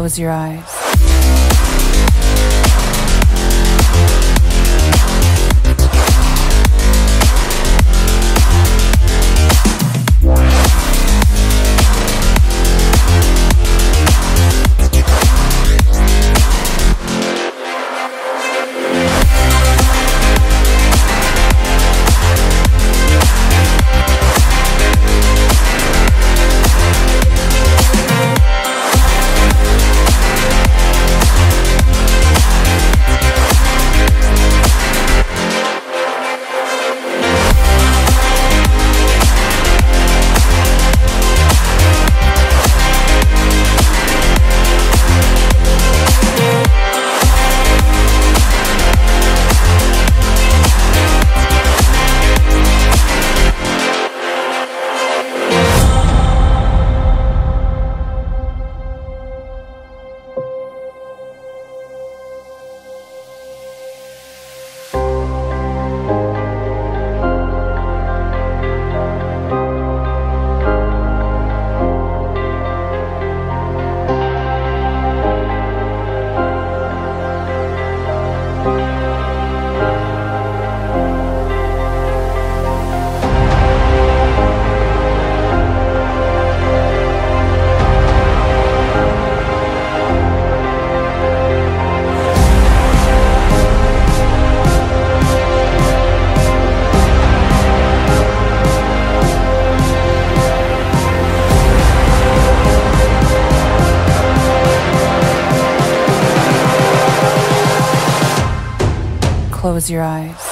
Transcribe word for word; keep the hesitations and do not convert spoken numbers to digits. close your eyes. Close your eyes.